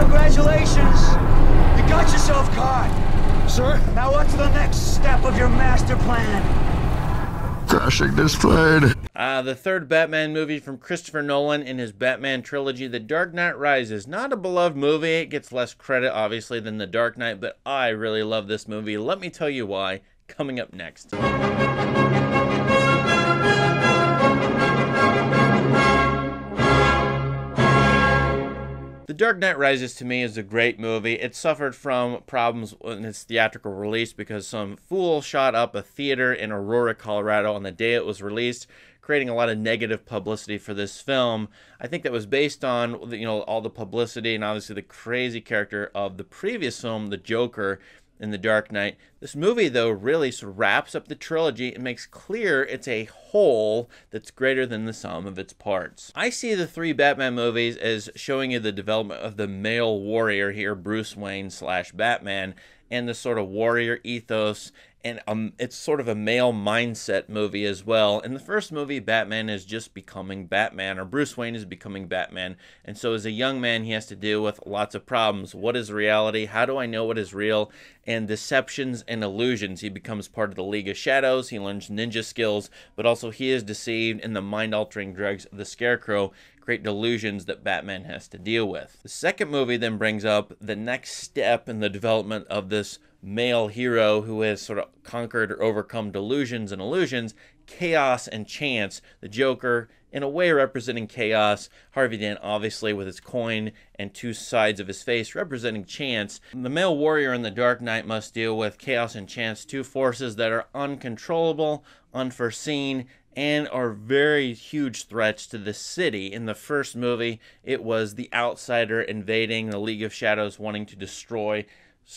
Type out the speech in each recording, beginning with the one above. Congratulations! You got yourself caught! Sir? Now what's the next step of your master plan? Crashing this plane. The third Batman movie from Christopher Nolan in his Batman trilogy, The Dark Knight Rises. Not a beloved movie. It gets less credit, obviously, than The Dark Knight, but I really love this movie. Let me tell you why. Coming up next. The Dark Knight Rises, to me, is a great movie. It suffered from problems in its theatrical release because some fool shot up a theater in Aurora, Colorado on the day it was released, creating a lot of negative publicity for this film. I think that was based on, you know, all the publicity and obviously the crazy character of the previous film, The Joker, in The Dark Knight. This movie, though, really sort of wraps up the trilogy and makes clear it's a whole that's greater than the sum of its parts. I see the three Batman movies as showing you the development of the male warrior here, Bruce Wayne / Batman, and the sort of warrior ethos, and it's sort of a male mindset movie as well. In the first movie, Batman is just becoming Batman, or Bruce Wayne is becoming Batman, and so as a young man, he has to deal with lots of problems. What is reality? How do I know what is real? And deceptions and illusions. He becomes part of the League of Shadows, he learns ninja skills, but also he is deceived in the mind-altering drugs of the Scarecrow, create delusions that Batman has to deal with. The second movie then brings up the next step in the development of this male hero who has sort of conquered or overcome delusions and illusions, chaos and chance. The Joker, in a way, representing chaos. Harvey Dent, obviously, with his coin and two sides of his face, representing chance. The male warrior in The Dark Knight must deal with chaos and chance, two forces that are uncontrollable, unforeseen, and are very huge threats to the city. In the first movie, it was the outsider invading the League of Shadows, wanting to destroy,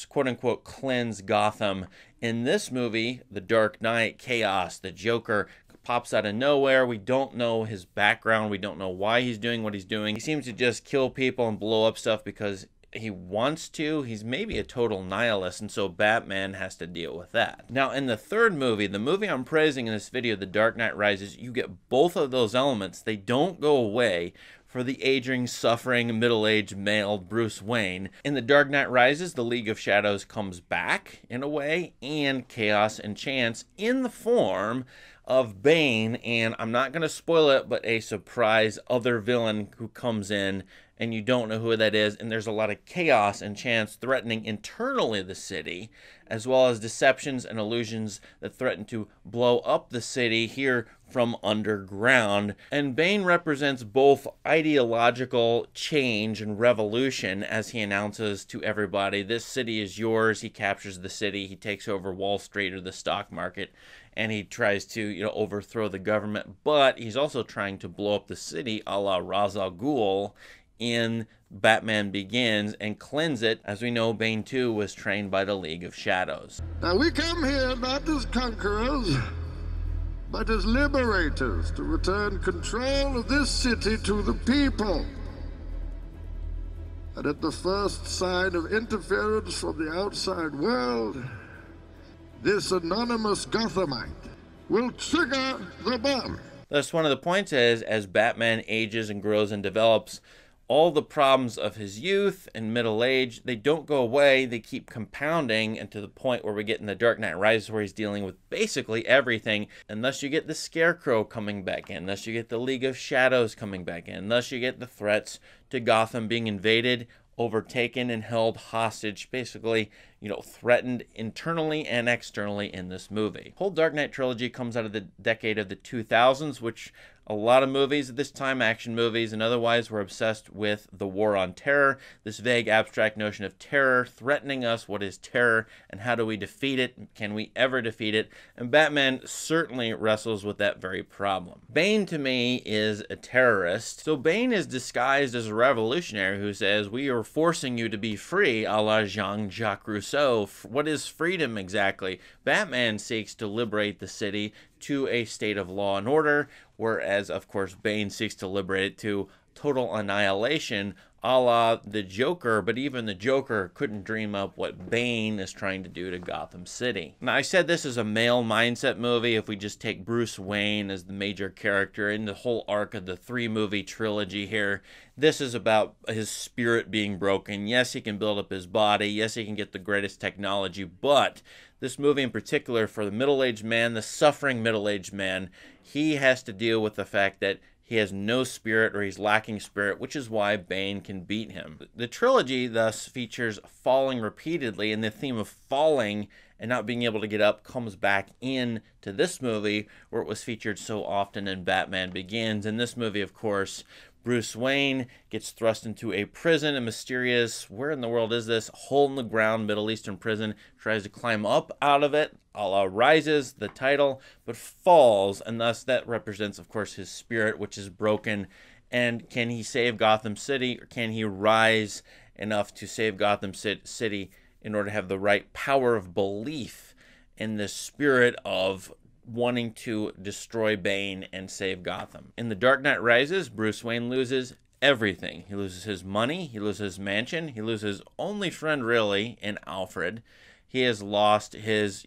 quote-unquote, cleanse Gotham. In this movie, The Dark Knight, chaos. The Joker pops out of nowhere. We don't know his background. We don't know why he's doing what he's doing. He seems to just kill people and blow up stuff because he wants to. He's maybe a total nihilist, and so Batman has to deal with that. Now, in the third movie, the movie I'm praising in this video, The Dark Knight Rises, you get both of those elements. They don't go away for the aging, suffering, middle-aged male Bruce Wayne. In The Dark Knight Rises, the League of Shadows comes back, in a way, and chaos and chance in the form of Bane, and I'm not going to spoil it, but a surprise other villain who comes in, and you don't know who that is, and there's a lot of chaos and chance threatening internally the city, as well as deceptions and illusions that threaten to blow up the city here from underground. And Bane represents both ideological change and revolution as he announces to everybody, this city is yours. He captures the city, he takes over Wall Street or the stock market, and he tries to, you know, overthrow the government, but he's also trying to blow up the city a la Ra's al Ghul in Batman Begins and cleanse it. As we know, Bane too was trained by the League of Shadows. Now we come here not as conquerors, but as liberators to return control of this city to the people. And at the first sign of interference from the outside world, this anonymous Gothamite will trigger the bomb. Thus, one of the points is, as Batman ages and grows and develops, all the problems of his youth and middle age, they don't go away. They keep compounding, and to the point where we get in The Dark Knight Rises, where he's dealing with basically everything. And thus you get the Scarecrow coming back in. Thus you get the League of Shadows coming back in. Thus you get the threats to Gotham being invaded, overtaken, and held hostage, basically, you know, threatened internally and externally in this movie. Whole Dark Knight trilogy comes out of the decade of the 2000s, which a lot of movies at this time, action movies and otherwise, were obsessed with the war on terror, this vague abstract notion of terror threatening us. What is terror and how do we defeat it? Can we ever defeat it? And Batman certainly wrestles with that very problem. Bane, to me, is a terrorist. So Bane is disguised as a revolutionary who says, we are forcing you to be free, a la Jean-Jacques Rousseau. What is freedom exactly? Batman seeks to liberate the city to a state of law and order, whereas, of course, Bane seeks to liberate it to total annihilation, a la the Joker, but even the Joker couldn't dream up what Bane is trying to do to Gotham City. Now, I said this is a male mindset movie if we just take Bruce Wayne as the major character in the whole arc of the three-movie trilogy here. This is about his spirit being broken. Yes, he can build up his body. Yes, he can get the greatest technology, but this movie in particular, for the middle-aged man, the suffering middle-aged man, he has to deal with the fact that he has no spirit, or he's lacking spirit, which is why Bane can beat him. The trilogy thus features falling repeatedly, and the theme of falling and not being able to get up comes back in to this movie, where it was featured so often in Batman Begins. In this movie, of course, Bruce Wayne gets thrust into a prison, a mysterious, where in the world is this, hole-in-the-ground Middle Eastern prison, tries to climb up out of it, a la Rises, the title, but falls, and thus that represents, of course, his spirit, which is broken. And can he save Gotham City, or can he rise enough to save Gotham City in order to have the right power of belief in the spirit of wanting to destroy Bane and save Gotham? In The Dark Knight Rises, Bruce Wayne loses everything. He loses his money, he loses his mansion, he loses his only friend, really, in Alfred. He has lost his,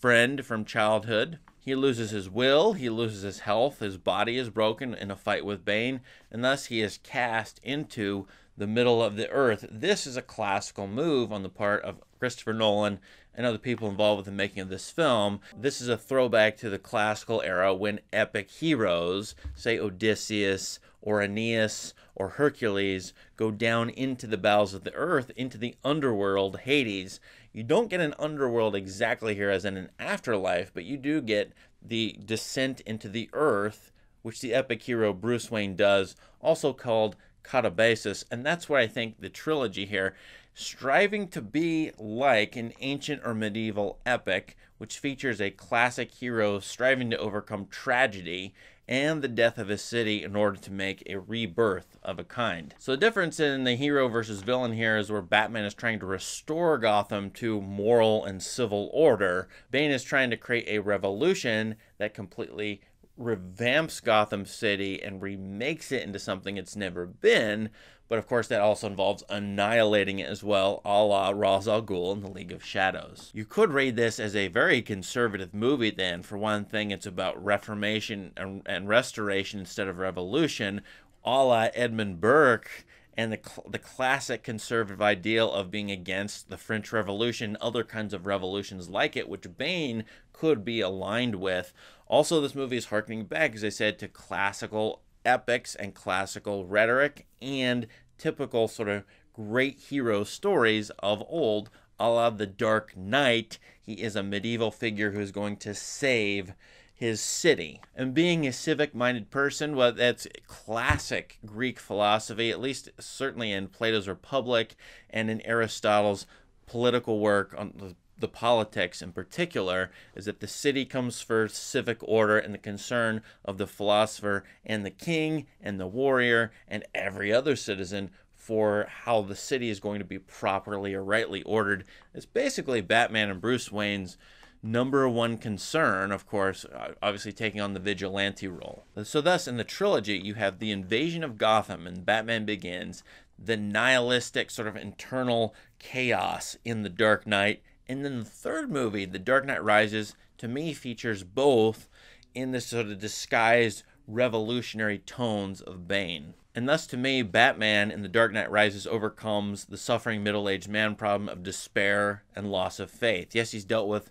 friend from childhood. He loses his will, he loses his health, his body is broken in a fight with Bane, and thus he is cast into the middle of the earth. This is a classical move on the part of Christopher Nolan and other people involved with the making of this film. This is a throwback to the classical era when epic heroes, say Odysseus or Aeneas or Hercules, go down into the bowels of the earth, into the underworld, Hades. You don't get an underworld exactly here as in an afterlife, but you do get the descent into the earth, which the epic hero Bruce Wayne does, also called Katabasis, and that's where I think the trilogy here, striving to be like an ancient or medieval epic, which features a classic hero striving to overcome tragedy and the death of his city in order to make a rebirth of a kind. So the difference in the hero versus villain here is where Batman is trying to restore Gotham to moral and civil order. Bane is trying to create a revolution that completely revamps Gotham City and remakes it into something it's never been, but of course that also involves annihilating it as well, a la Ra's al Ghul in the League of Shadows. You could read this as a very conservative movie then. For one thing, it's about reformation and restoration instead of revolution, a la Edmund Burke and the classic conservative ideal of being against the French Revolution, other kinds of revolutions like it, which Bane could be aligned with. Also, this movie is harkening back, as I said, to classical epics and classical rhetoric and typical sort of great hero stories of old, a la The Dark Knight. He is a medieval figure who is going to save his city. And being a civic-minded person, well, that's classic Greek philosophy, at least certainly in Plato's Republic and in Aristotle's political work on the politics in particular, is that the city comes first, civic order, and the concern of the philosopher and the king and the warrior and every other citizen for how the city is going to be properly or rightly ordered. It's basically Batman and Bruce Wayne's number one concern, of course, obviously taking on the vigilante role. So thus, in the trilogy, you have the invasion of Gotham and Batman Begins, the nihilistic sort of internal chaos in The Dark Knight, and then the third movie, The Dark Knight Rises, to me features both in this sort of disguised revolutionary tones of Bane. And thus, to me, Batman in The Dark Knight Rises overcomes the suffering middle-aged man problem of despair and loss of faith. Yes, he's dealt with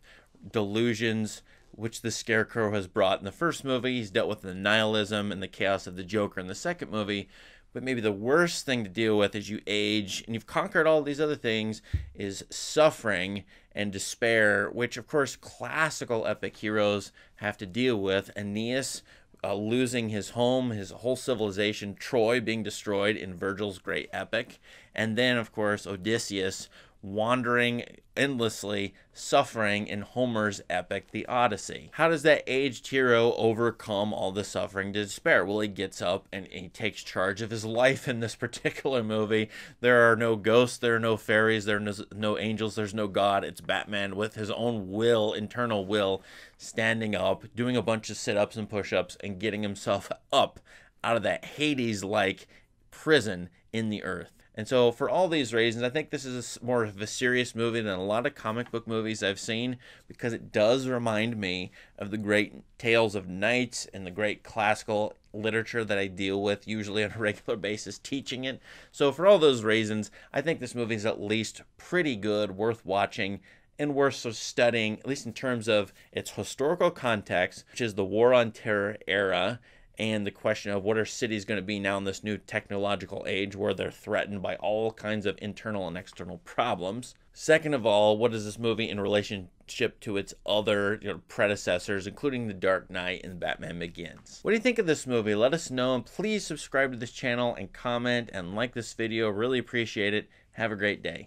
delusions, which the Scarecrow has brought in the first movie. He's dealt with the nihilism and the chaos of the Joker in the second movie. But maybe the worst thing to deal with as you age and you've conquered all these other things is suffering and despair, which, of course, classical epic heroes have to deal with. Aeneas losing his home, his whole civilization, Troy being destroyed in Virgil's great epic. And then, of course, Odysseus wandering endlessly, suffering in Homer's epic, The Odyssey. How does that aged hero overcome all the suffering and despair? Well, he gets up and he takes charge of his life in this particular movie. There are no ghosts, there are no fairies, there are no angels, there's no God. It's Batman with his own will, internal will, standing up, doing a bunch of sit-ups and push-ups, and getting himself up out of that Hades-like prison in the earth. And so for all these reasons, I think this is more of a serious movie than a lot of comic book movies I've seen, because it does remind me of the great tales of knights and the great classical literature that I deal with usually on a regular basis teaching it. So for all those reasons, I think this movie is at least pretty good, worth watching, and worth studying, at least in terms of its historical context, which is the War on Terror era, and the question of what are cities going to be now in this new technological age where they're threatened by all kinds of internal and external problems. Second of all, what is this movie in relationship to its other predecessors, including The Dark Knight and Batman Begins? What do you think of this movie? Let us know, and please subscribe to this channel and comment and like this video. Really appreciate it. Have a great day.